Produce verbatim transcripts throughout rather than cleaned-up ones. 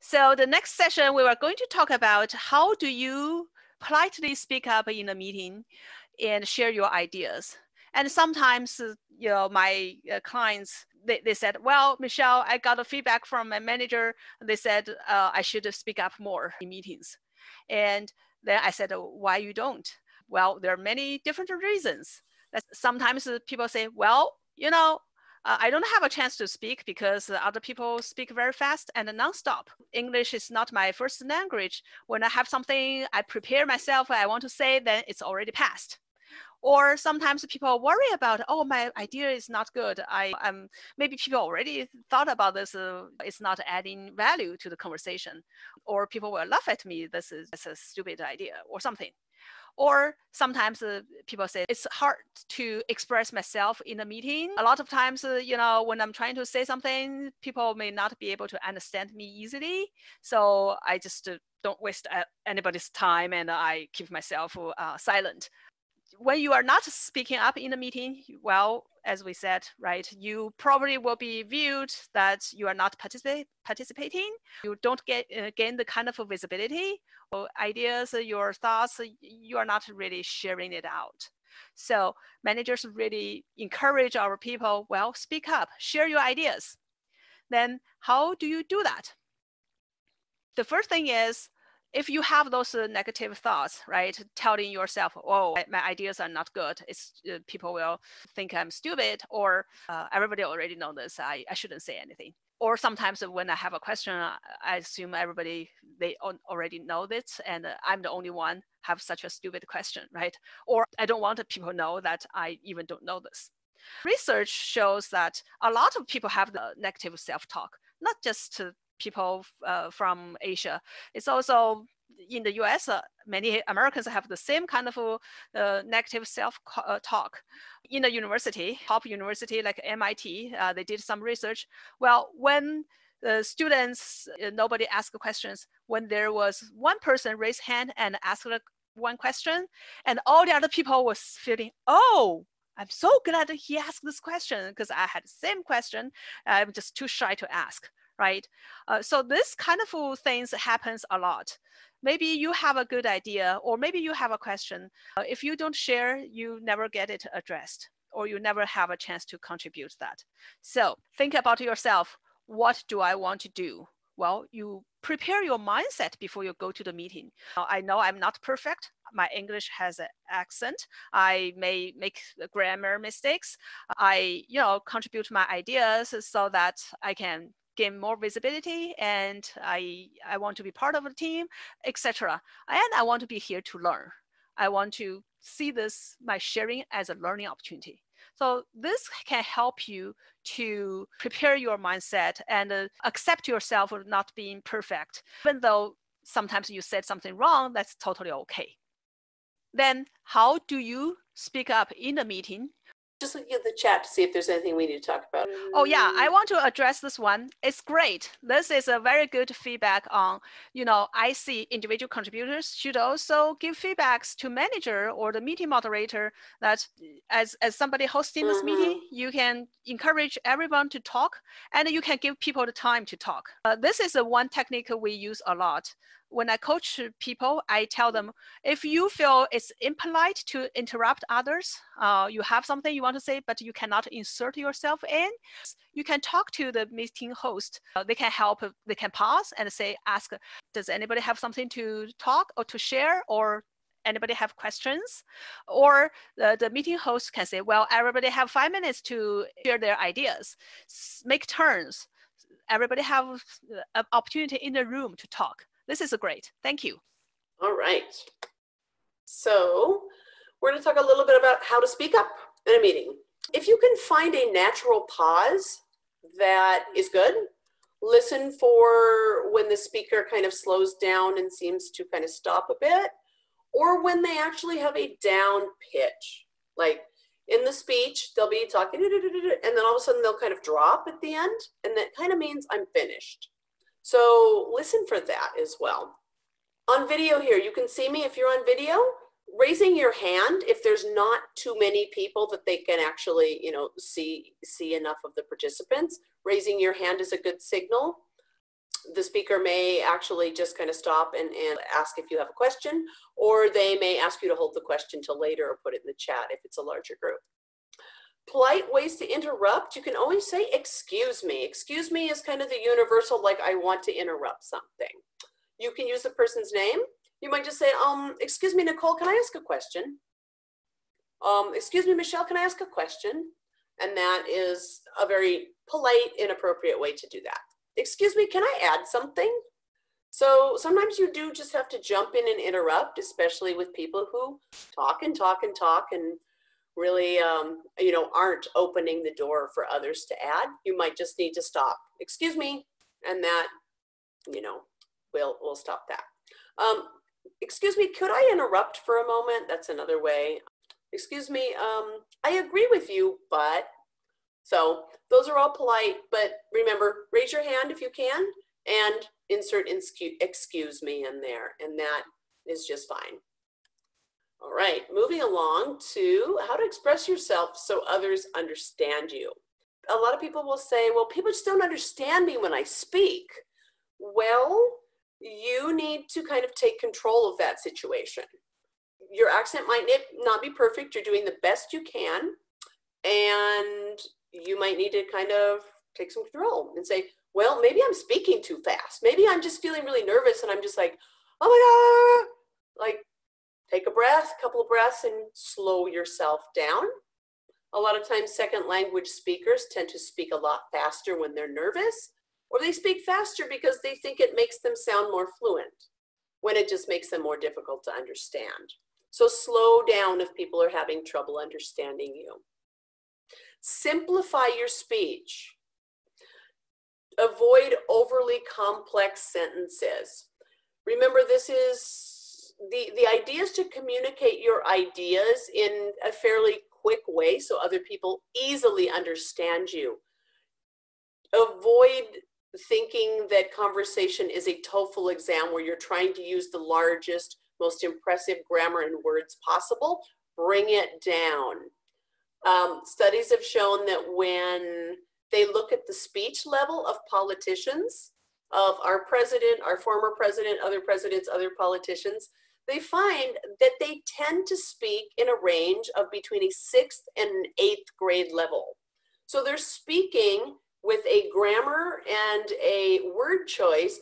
So the next session, we are going to talk about how do you politely speak up in a meeting and share your ideas. And sometimes, you know, my clients, they, they said, well, Michelle, I got a feedback from my manager. They said, uh, I should speak up more in meetings. And then I said, why you don't? Well, there are many different reasons. Sometimes people say, well, you know, Uh, I don't have a chance to speak because other people speak very fast and nonstop. English is not my first language. When I have something, I prepare myself, I want to say, then it's already passed. Or sometimes people worry about, oh, my idea is not good. I um, maybe people already thought about this. Uh, it's not adding value to the conversation. Or people will laugh at me. This is, this is a stupid idea or something. Or sometimes uh, people say it's hard to express myself in a meeting. A lot of times, uh, you know, when I'm trying to say something, people may not be able to understand me easily. So I just uh, don't waste uh, anybody's time and I keep myself uh, silent. When you are not speaking up in a meeting, well, as we said, right, you probably will be viewed that you are not particip- participating. You don't get uh, gain the kind of visibility or ideas, your thoughts, you are not really sharing it out. So managers really encourage our people, well, speak up, share your ideas. Then how do you do that? The first thing is, if you have those uh, negative thoughts, right, telling yourself, oh, my ideas are not good, it's, uh, people will think I'm stupid, or uh, everybody already knows this, I, I shouldn't say anything. Or sometimes when I have a question, I assume everybody, they already know this, and I'm the only one have such a stupid question, right? Or I don't want people to know that I even don't know this. Research shows that a lot of people have the negative self-talk, not just to people uh, from Asia. It's also in the U S, uh, many Americans have the same kind of uh, negative self-talk. In a university, top university like M I T, uh, they did some research. Well, when the students, uh, nobody asked questions, when there was one person raised hand and asked one question, and all the other people was feeling, oh, I'm so glad that he asked this question because I had the same question. I'm just too shy to ask. Right? Uh, so this kind of things happens a lot. Maybe you have a good idea, or maybe you have a question. Uh, if you don't share, you never get it addressed, or you never have a chance to contribute that. So think about yourself. What do I want to do? Well, you prepare your mindset before you go to the meeting. Uh, I know I'm not perfect. My English has an accent. I may make grammar mistakes. I, you know, contribute my ideas so that I can gain more visibility, and I, I want to be part of a team, et cetera. And I want to be here to learn. I want to see this, my sharing, as a learning opportunity. So this can help you to prepare your mindset and uh, accept yourself for not being perfect. Even though sometimes you said something wrong, that's totally okay. Then how do you speak up in a meeting? Just looking at the chat to see if there's anything we need to talk about. Oh yeah, I want to address this one. It's great. This is a very good feedback on, you know, I see individual contributors should also give feedbacks to manager or the meeting moderator that as, as somebody hosting this mm-hmm. meeting, you can encourage everyone to talk and you can give people the time to talk. Uh, this is the one technique we use a lot. When I coach people, I tell them, if you feel it's impolite to interrupt others, uh, you have something you want to say, but you cannot insert yourself in, you can talk to the meeting host. Uh, they can help, they can pause and say, ask, does anybody have something to talk or to share, or anybody have questions? Or the, the meeting host can say, well, everybody have five minutes to share their ideas, make turns. Everybody have an opportunity in the room to talk. This is great. Thank you. All right. So we're going to talk a little bit about how to speak up in a meeting. If you can find a natural pause that is good, listen for when the speaker kind of slows down and seems to kind of stop a bit, or when they actually have a down pitch. Like in the speech, they'll be talking, and then all of a sudden they'll kind of drop at the end, and that kind of means I'm finished. So listen for that as well. On video here, you can see me if you're on video, raising your hand if there's not too many people that they can actually, you know, see, see enough of the participants. Raising your hand is a good signal. the speaker may actually just kind of stop and, and ask if you have a question, or they may ask you to hold the question till later or put it in the chat if it's a larger group. Polite ways to interrupt, you can always say, excuse me. Excuse me is kind of the universal, like I want to interrupt something. You can use the person's name. You might just say, um, excuse me, Nicole, can I ask a question? Um, excuse me, Michelle, can I ask a question? And that is a very polite, inappropriate way to do that. Excuse me, can I add something? So sometimes you do just have to jump in and interrupt, especially with people who talk and talk and talk and really, um, you know, aren't opening the door for others to add. You might just need to stop. Excuse me, and that, you know, we'll, we'll stop that. Um, excuse me, could I interrupt for a moment? That's another way. Excuse me, um, I agree with you, but, so those are all polite, but remember, raise your hand if you can, and insert excuse me in there, and that is just fine. All right, moving along to how to express yourself so others understand you. A lot of people will say, well, people just don't understand me when I speak. Well, you need to kind of take control of that situation. Your accent might not be perfect. You're doing the best you can. And you might need to kind of take some control and say, well, maybe I'm speaking too fast. Maybe I'm just feeling really nervous and I'm just like, oh my God. Like, take a breath, couple of breaths, and slow yourself down. A lot of times second language speakers tend to speak a lot faster when they're nervous, or they speak faster because they think it makes them sound more fluent when it just makes them more difficult to understand. So slow down if people are having trouble understanding you. Simplify your speech. Avoid overly complex sentences. Remember, this is the, the idea is to communicate your ideas in a fairly quick way so other people easily understand you. Avoid thinking that conversation is a TOEFL exam where you're trying to use the largest, most impressive grammar and words possible. Bring it down. Um, studies have shown that when they look at the speech level of politicians, of our president, our former president, other presidents, other politicians, they find that they tend to speak in a range of between a sixth and an eighth grade level. So they're speaking with a grammar and a word choice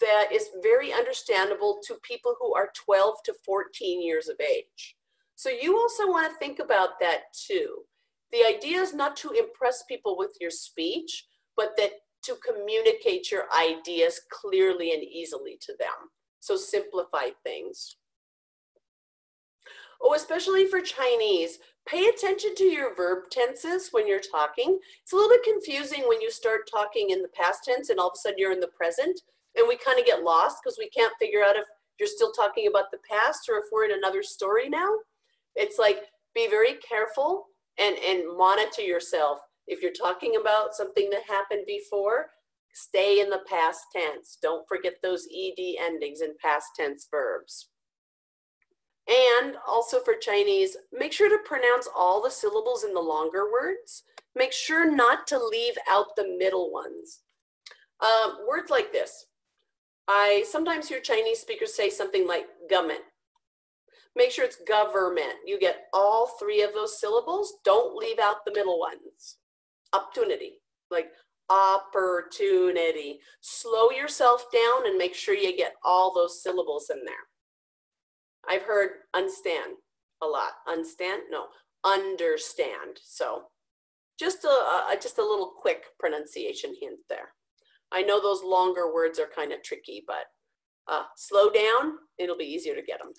that is very understandable to people who are twelve to fourteen years of age. So you also want to think about that too. The idea is not to impress people with your speech, but that to communicate your ideas clearly and easily to them. So simplify things. Oh, especially for Chinese, pay attention to your verb tenses when you're talking. It's a little bit confusing when you start talking in the past tense and all of a sudden you're in the present, and we kind of get lost because we can't figure out if you're still talking about the past or if we're in another story now. It's like, be very careful and, and monitor yourself. If you're talking about something that happened before, stay in the past tense. Don't forget those E D endings in past tense verbs. And also for Chinese, make sure to pronounce all the syllables in the longer words. Make sure not to leave out the middle ones. Uh, words like this. I sometimes hear Chinese speakers say something like government. Make sure it's government. You get all three of those syllables. Don't leave out the middle ones. Opportunity, like opportunity. Slow yourself down and make sure you get all those syllables in there. I've heard understand a lot. Understand? No, understand. So just a, a, just a little quick pronunciation hint there. I know those longer words are kind of tricky, but uh, slow down. It'll be easier to get them.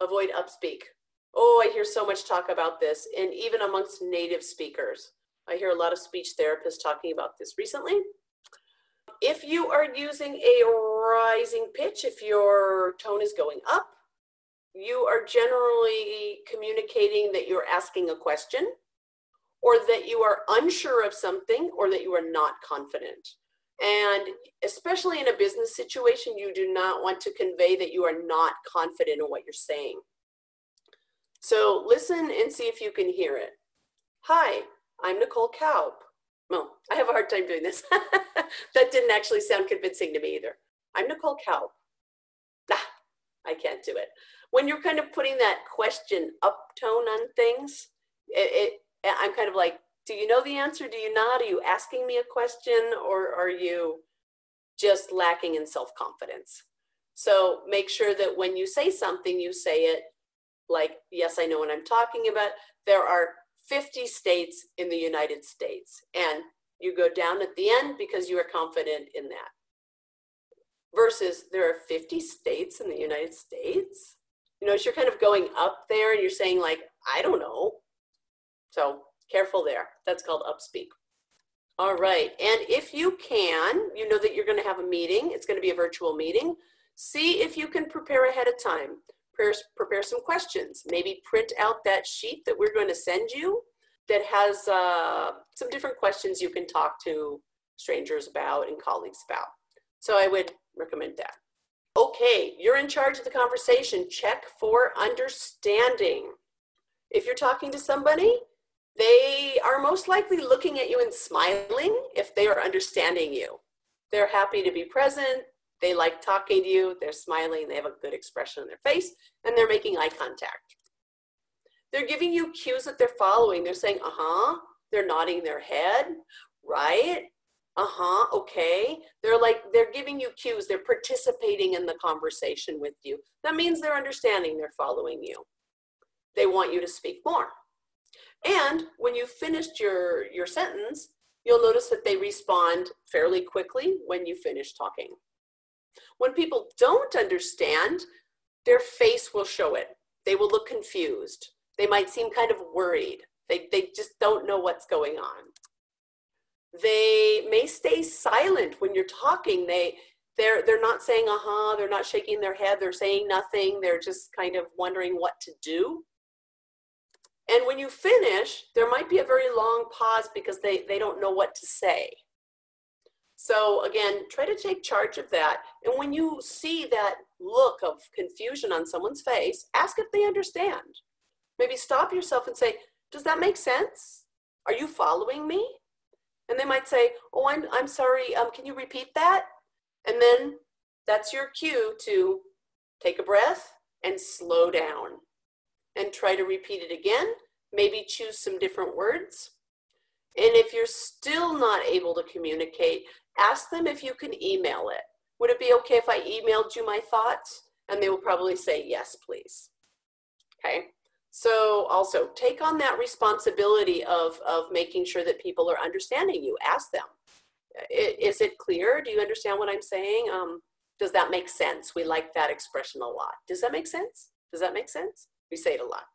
Avoid upspeak. Oh, I hear so much talk about this. And even amongst native speakers, I hear a lot of speech therapists talking about this recently. If you are using a rising pitch, if your tone is going up, you are generally communicating that you're asking a question, or that you are unsure of something, or that you are not confident. And especially in a business situation, you do not want to convey that you are not confident in what you're saying. So listen and see if you can hear it. Hi, I'm Nicole Kaup. Well, I have a hard time doing this. That didn't actually sound convincing to me either. I'm Nicole Kaup. Ah, I can't do it. When you're kind of putting that question uptone on things, it, it, I'm kind of like, do you know the answer? Do you not? Are you asking me a question, or are you just lacking in self-confidence? So make sure that when you say something, you say it like, yes, I know what I'm talking about. There are fifty states in the United States, and you go down at the end because you are confident in that. Versus there are fifty states in the United States. You know, you're kind of going up there and you're saying like, I don't know. So careful there. That's called upspeak. All right. And if you can, you know that you're going to have a meeting. It's going to be a virtual meeting. See if you can prepare ahead of time. Prepare some questions. Maybe print out that sheet that we're going to send you that has uh, some different questions you can talk to strangers about and colleagues about. So I would recommend that. Okay, you're in charge of the conversation. Check for understanding. If you're talking to somebody, they are most likely looking at you and smiling if they are understanding you. They're happy to be present. They like talking to you, they're smiling, they have a good expression on their face, and they're making eye contact. They're giving you cues that they're following. They're saying, uh-huh, they're nodding their head, right? Uh-huh, okay. They're like, they're giving you cues, they're participating in the conversation with you. That means they're understanding, they're following you. They want you to speak more. And when you've finished your, your sentence, you'll notice that they respond fairly quickly when you finish talking. When people don't understand, their face will show it. They will look confused. They might seem kind of worried. They, they just don't know what's going on. They may stay silent when you're talking. They, they're, they're not saying, uh-huh, they're not shaking their head, they're saying nothing, they're just kind of wondering what to do. And when you finish, there might be a very long pause because they, they don't know what to say. So again, try to take charge of that. And when you see that look of confusion on someone's face, ask if they understand. Maybe stop yourself and say, does that make sense? Are you following me? And they might say, oh, I'm, I'm sorry, um, can you repeat that? And then that's your cue to take a breath and slow down and try to repeat it again. Maybe choose some different words. And if you're still not able to communicate, ask them if you can email it. Would it be okay if I emailed you my thoughts? And they will probably say, yes, please. Okay. So also take on that responsibility of, of making sure that people are understanding you. Ask them, is it clear? Do you understand what I'm saying? Um, does that make sense? We like that expression a lot. Does that make sense? Does that make sense? We say it a lot.